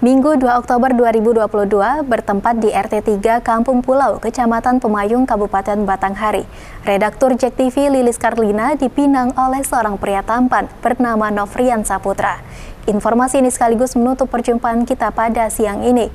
Minggu 2 Oktober 2022 bertempat di RT 3 Kampung Pulau, Kecamatan Pemayung, Kabupaten Batanghari. Redaktur JEK TV Lilis Karlina dipinang oleh seorang pria tampan bernama Novrian Saputra. Informasi ini sekaligus menutup perjumpaan kita pada siang ini.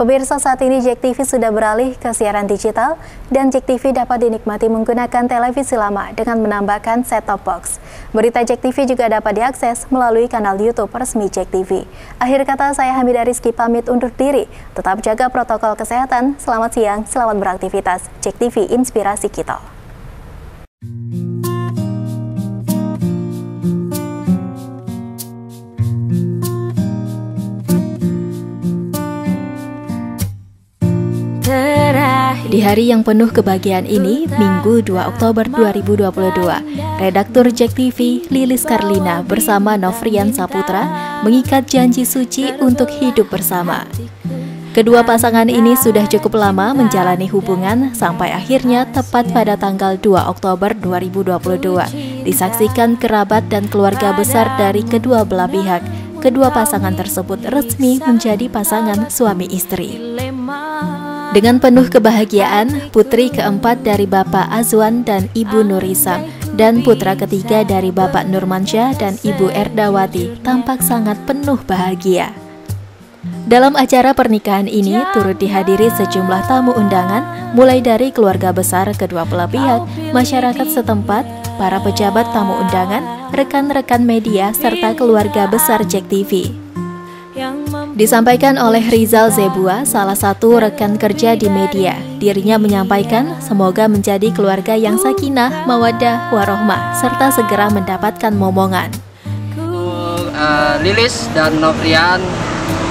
Pemirsa, saat ini JEK TV sudah beralih ke siaran digital dan JEK TV dapat dinikmati menggunakan televisi lama dengan menambahkan set-top box. Berita JEK TV juga dapat diakses melalui kanal YouTube resmi JEK TV. Akhir kata, saya Hamida Rizky pamit undur diri. Tetap jaga protokol kesehatan. Selamat siang, selamat beraktivitas. JEK TV, inspirasi kita. Di hari yang penuh kebahagiaan ini, Minggu 2 Oktober 2022, redaktur JEK TV Lilis Karlina bersama Novrian Saputra mengikat janji suci untuk hidup bersama. Kedua pasangan ini sudah cukup lama menjalani hubungan sampai akhirnya tepat pada tanggal 2 Oktober 2022 disaksikan kerabat dan keluarga besar dari kedua belah pihak. Kedua pasangan tersebut resmi menjadi pasangan suami istri. Dengan penuh kebahagiaan, putri keempat dari Bapak Azwan dan Ibu Nurisam dan putra ketiga dari Bapak Nurmansyah dan Ibu Erdawati tampak sangat penuh bahagia. Dalam acara pernikahan ini turut dihadiri sejumlah tamu undangan mulai dari keluarga besar kedua belah pihak, masyarakat setempat, para pejabat tamu undangan, rekan-rekan media, serta keluarga besar JEK TV. Disampaikan oleh Rizal Zebua, salah satu rekan kerja di media. Dirinya menyampaikan semoga menjadi keluarga yang sakinah, mawaddah, warohmah, serta segera mendapatkan momongan. Lilis dan Novrian,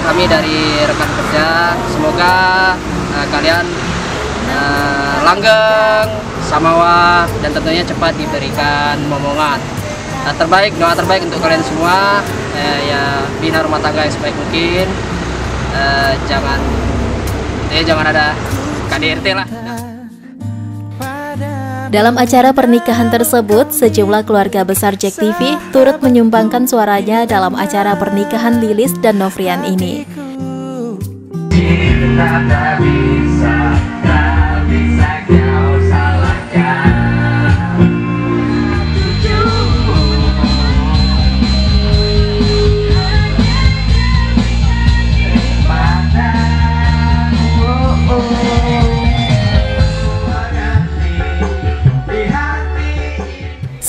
kami dari rekan kerja, semoga kalian langgeng, samawa, dan tentunya cepat diberikan momongan. Terbaik, doa terbaik untuk kalian semua. Ya, bina rumah tangga yang sebaik mungkin. Jangan ada KDRT lah. Dalam acara pernikahan tersebut, sejumlah keluarga besar JEK TV turut menyumbangkan suaranya dalam acara pernikahan Lilis dan Novrian ini.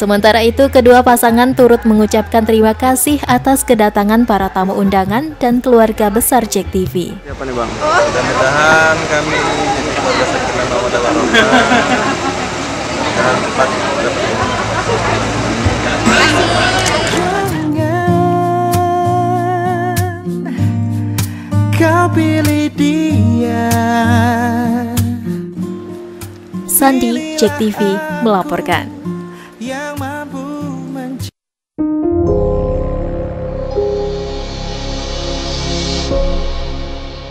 Sementara itu, kedua pasangan turut mengucapkan terima kasih atas kedatangan para tamu undangan dan keluarga besar JEK TV. Siapa nih, Bang? Mudah-mudahan kami jadi keluarga sakinah mawaddah warahmah. Mudah-mudahan cepat dapat. Kau pilih dia. Sandi, JEK TV melaporkan.